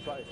fly.